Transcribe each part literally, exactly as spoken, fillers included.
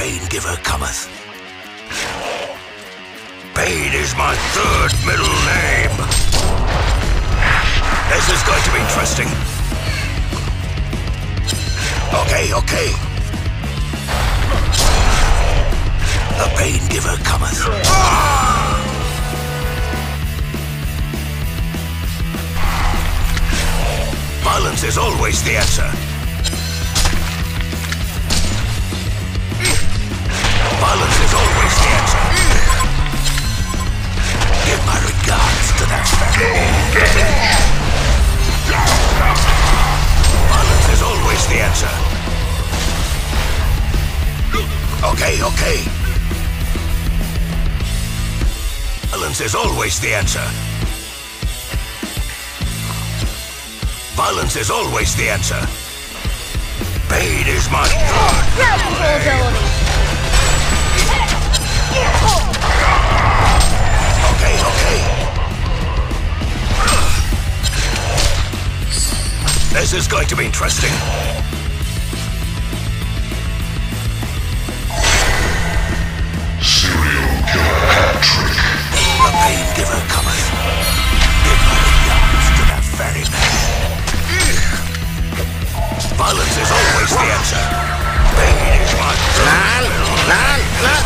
pain giver cometh. Pain is my third middle name. This is going to be interesting. Okay, okay. The pain giver cometh. Ah! Violence is always the answer. Violence is always the answer. Give my regards to that man. Violence is always the answer. Okay, okay. Violence is always the answer. Violence is always the answer. Pain is my God. Okay, okay. This is going to be interesting. Serial killer hat trick. The pain giver cometh. Give my regards to that very man. Violence is always the answer. Pain is my third. Lan, lan, lan.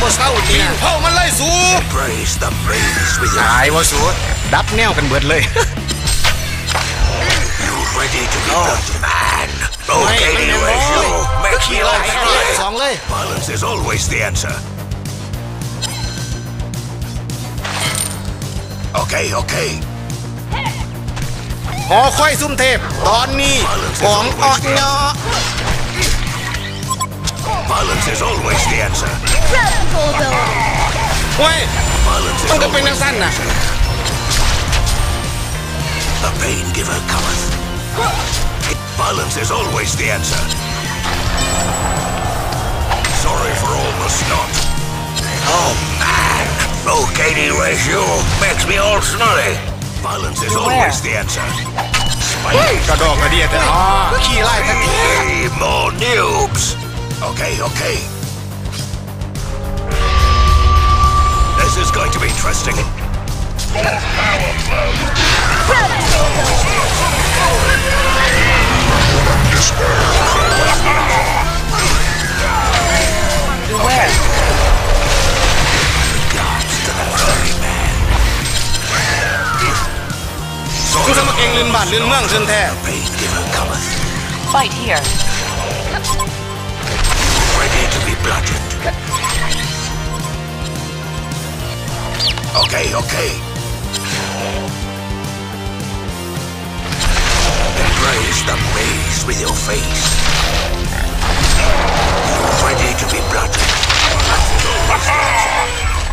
Boss out here. Embrace the maze with your. I was what? Dab nail can bird lay. You ready to be oh. The man? Okay, anyways, you make me like that. Violence is always the answer. Okay, okay. หอค่อยซุ่มเทพตอนนี้ของออกเนาะ Violence is always the answer เฮ้ยมันก็เป็นนักสั้นน่ะ The pain giver cometh. Violence is always the answer. Sorry for all the snot. Oh man, low K D ratio makes me all snotty. Violence is always the answer. Hey, the dog idea. Ah, key light. Hey, more noobs. Okay, okay. This is going to be interesting. Power blow. Fight here. Ready to be bludgeoned. Okay, okay. Embrace the maze with your face. Ready to be bludgeoned.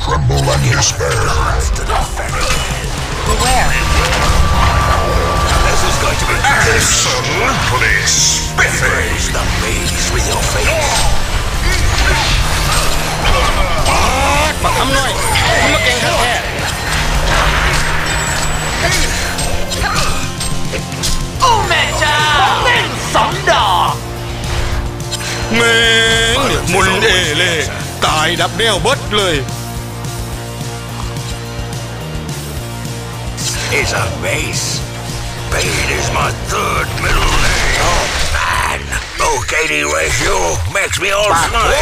Tremble and despair. Beware. This is going to be absolutely spiffy. Raise the maze with your face. Oh, man, child. Is a mace. Pain is my third middle name. Oh man, low K D ratio makes me all snotty.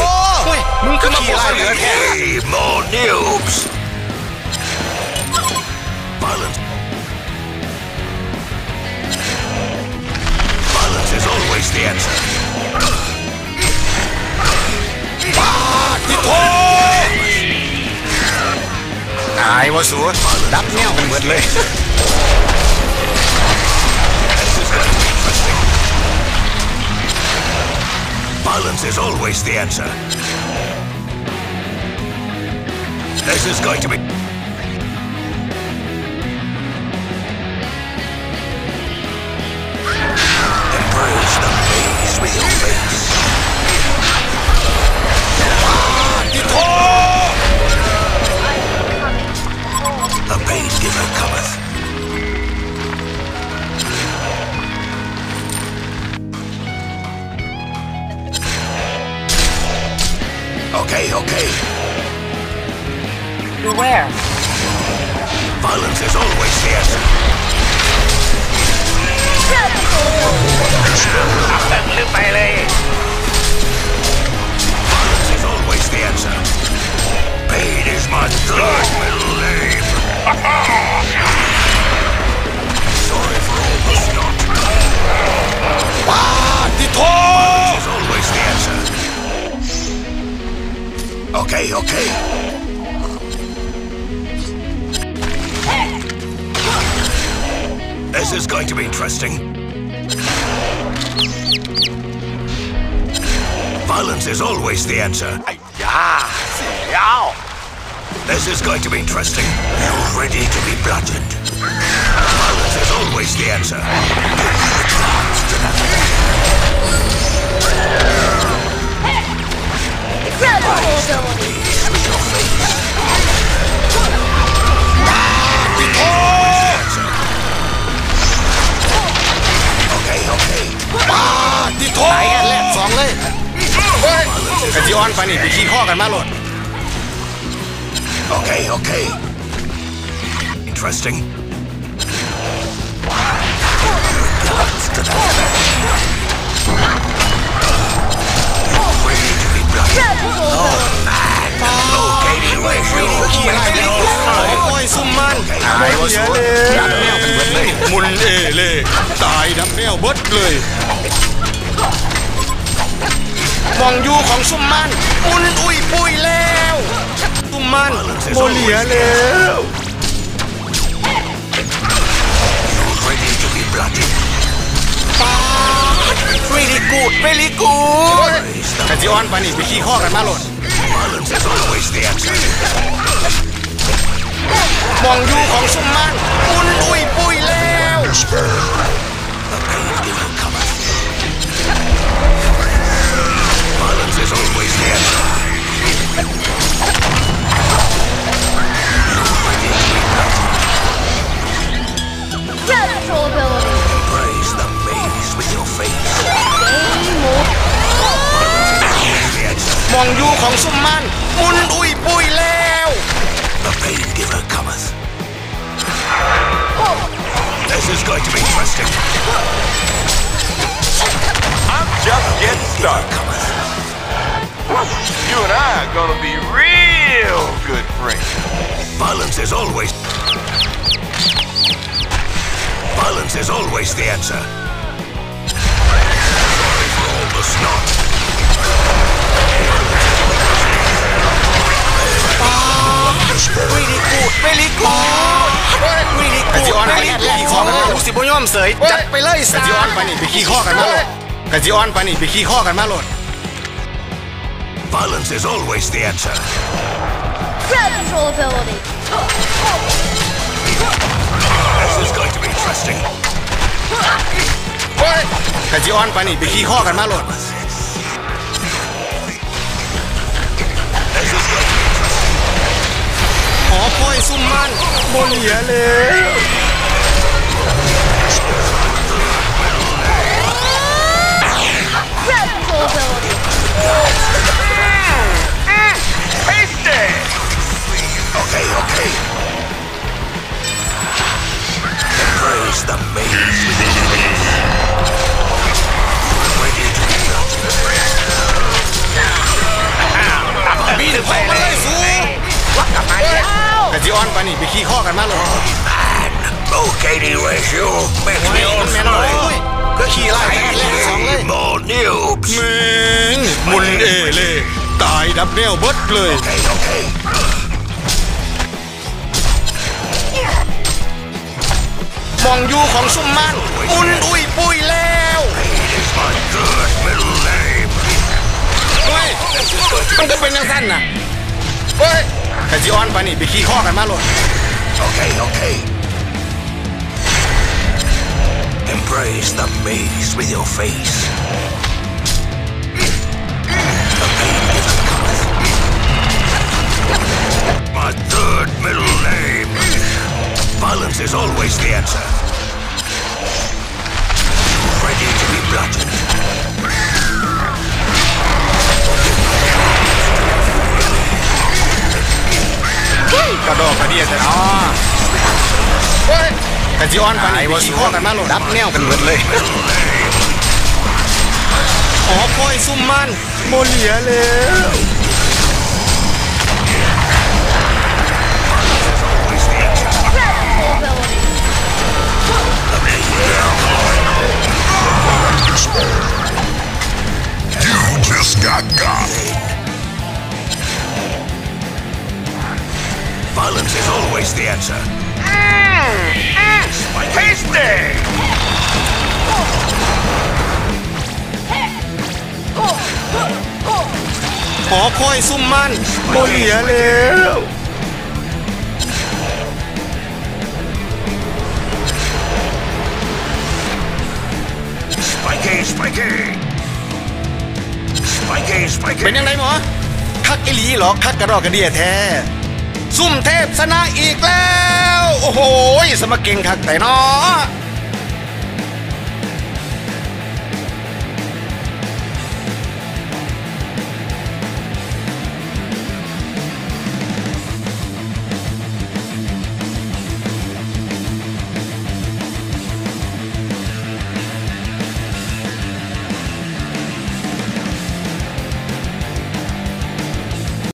Hey, more noobs. Violence. Violence is always the answer. I was the one. Dab nail can bird lay. Violence is always the answer. This is going to be. Embrace the maze with your face. The pain giver cometh. okay. Beware. Violence is always here. Violence is always the answer. Pain is my third middle name. Sorry for all the snot. Violence is always the answer. Okay, okay. This is going to be interesting. Violence is always the answer. This is going to be interesting. You're ready to be bludgeoned. Violence is always the answer. Okay, okay. Interesting.มองอยู่ของซุมมันอุ่นอุ้ยปุ้ยแล้วซุมมันโมเลียแล้ว Is always there. Embrace the maze with your face. The pain giver cometh. This is going to be interesting. I'm just getting stuck. You and I are gonna be real good friends. Violence is always... Violence is always the answer. Sorry for all the snot. Really good, really good. Really good, really good. Violence is always the answer. Crowd control ability. This is going to be interesting. What? Cause you aren't funny, Biggie Hawk and Malone. This is going to be interesting. Oh boy, Suman, Boniale. Okay, okay. Okay, okay. Embrace the maze with your face. My third middle name. Violence is always the answer. Ready to be bludgeoned. ระโดดกระเดียดอ๋อกันย้อนไปไอ้วะสู้กันมาหลุดดับแนวกันหมดเลยขอค่อยซุ่มมันโมเหลียแล้วViolence is always the answer. Tasty! Oh, boy, so man. Oh, yeah. Spiky, spiky. Spiky, spiky. เป็นยังไงหมอคักอีหลีหรอคักกระรอกกระเดียแท้ซุ่มเทพชนะอีกแล้วโอ้โหสมเก่งคักแต่น้อ